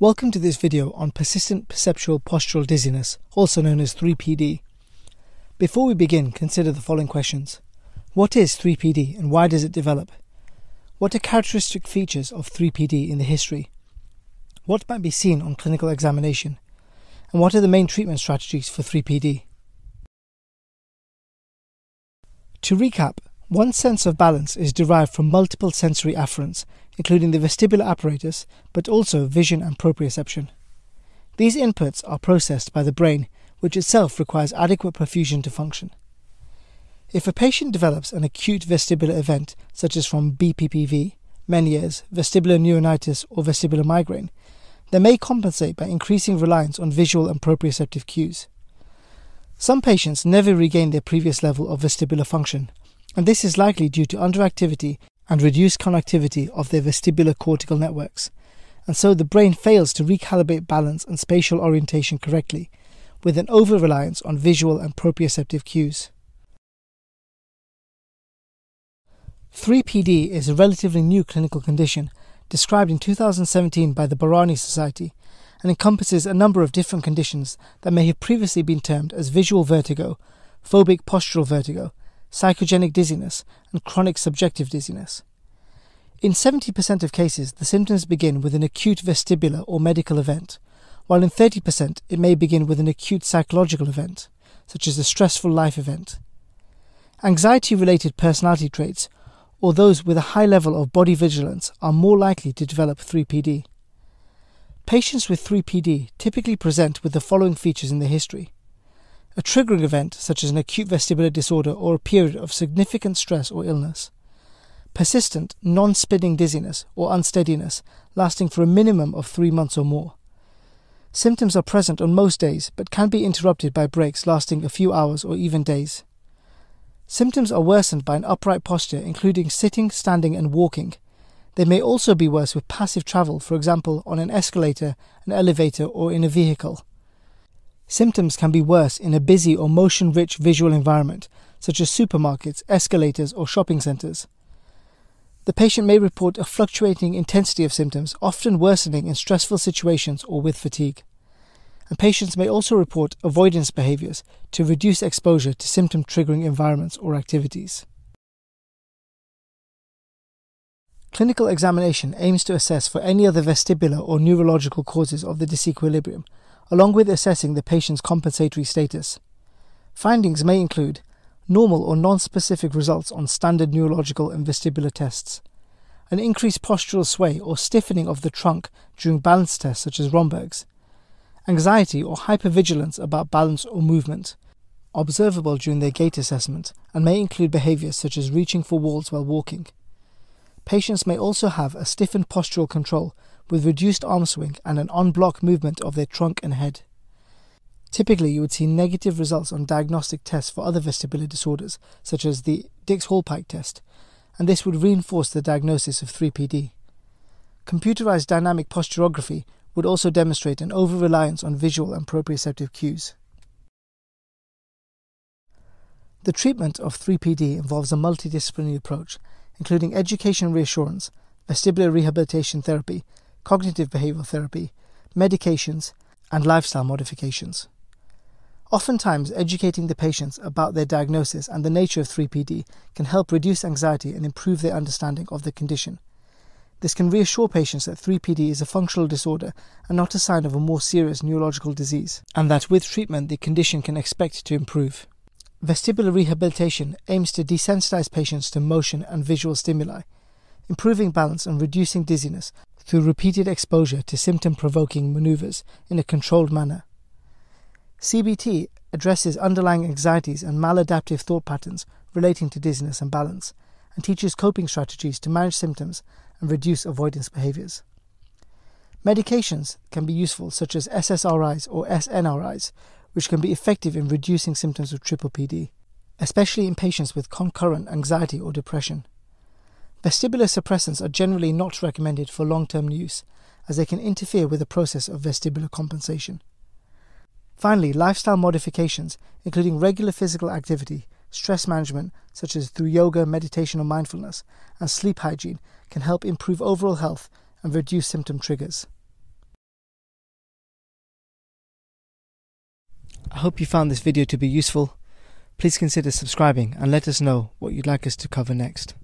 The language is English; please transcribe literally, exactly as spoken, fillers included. Welcome to this video on persistent perceptual postural dizziness, also known as three P D. Before we begin, consider the following questions. What is three P D and why does it develop? What are characteristic features of three P D in the history? What might be seen on clinical examination? And what are the main treatment strategies for three P D? To recap, one sense of balance is derived from multiple sensory afferents, including the vestibular apparatus, but also vision and proprioception. These inputs are processed by the brain, which itself requires adequate perfusion to function. If a patient develops an acute vestibular event, such as from B P P V, Meniere's, vestibular neuritis, or vestibular migraine, they may compensate by increasing reliance on visual and proprioceptive cues. Some patients never regain their previous level of vestibular function, and this is likely due to underactivity and reduced connectivity of their vestibular cortical networks, and so the brain fails to recalibrate balance and spatial orientation correctly, with an over-reliance on visual and proprioceptive cues. three P D is a relatively new clinical condition, described in two thousand seventeen by the Barani Society, and encompasses a number of different conditions that may have previously been termed as visual vertigo, phobic postural vertigo, psychogenic dizziness, and chronic subjective dizziness. In seventy percent of cases, the symptoms begin with an acute vestibular or medical event, while in thirty percent it may begin with an acute psychological event, such as a stressful life event. Anxiety-related personality traits, or those with a high level of body vigilance, are more likely to develop three P D. Patients with three P D typically present with the following features in their history. A triggering event, such as an acute vestibular disorder or a period of significant stress or illness. Persistent, non-spinning dizziness or unsteadiness, lasting for a minimum of three months or more. Symptoms are present on most days, but can be interrupted by breaks lasting a few hours or even days. Symptoms are worsened by an upright posture, including sitting, standing, and walking. They may also be worse with passive travel, for example, on an escalator, an elevator, or in a vehicle. Symptoms can be worse in a busy or motion-rich visual environment, such as supermarkets, escalators, or shopping centres. The patient may report a fluctuating intensity of symptoms, often worsening in stressful situations or with fatigue. And patients may also report avoidance behaviours to reduce exposure to symptom-triggering environments or activities. Clinical examination aims to assess for any other vestibular or neurological causes of the disequilibrium, along with assessing the patient's compensatory status. Findings may include normal or non-specific results on standard neurological and vestibular tests, an increased postural sway or stiffening of the trunk during balance tests such as Romberg's, anxiety or hypervigilance about balance or movement, observable during their gait assessment, and may include behaviours such as reaching for walls while walking. Patients may also have a stiffened postural control with reduced arm swing and an en bloc movement of their trunk and head. Typically, you would see negative results on diagnostic tests for other vestibular disorders, such as the Dix-Hallpike test, and this would reinforce the diagnosis of three P D. Computerized dynamic posturography would also demonstrate an over-reliance on visual and proprioceptive cues. The treatment of three P D involves a multidisciplinary approach, including education reassurance, vestibular rehabilitation therapy, cognitive behavioural therapy, medications, and lifestyle modifications. Oftentimes, educating the patients about their diagnosis and the nature of three P D can help reduce anxiety and improve their understanding of the condition. This can reassure patients that three P D is a functional disorder and not a sign of a more serious neurological disease, and that with treatment the condition can expect to improve. Vestibular rehabilitation aims to desensitize patients to motion and visual stimuli, improving balance and reducing dizziness through repeated exposure to symptom-provoking manoeuvres in a controlled manner. C B T addresses underlying anxieties and maladaptive thought patterns relating to dizziness and balance, and teaches coping strategies to manage symptoms and reduce avoidance behaviours. Medications can be useful, such as S S R Is or S N R Is, which can be effective in reducing symptoms of triple P D, especially in patients with concurrent anxiety or depression. Vestibular suppressants are generally not recommended for long-term use, as they can interfere with the process of vestibular compensation. Finally, lifestyle modifications, including regular physical activity, stress management, such as through yoga, meditation or mindfulness, and sleep hygiene, can help improve overall health and reduce symptom triggers. I hope you found this video to be useful. Please consider subscribing and let us know what you'd like us to cover next.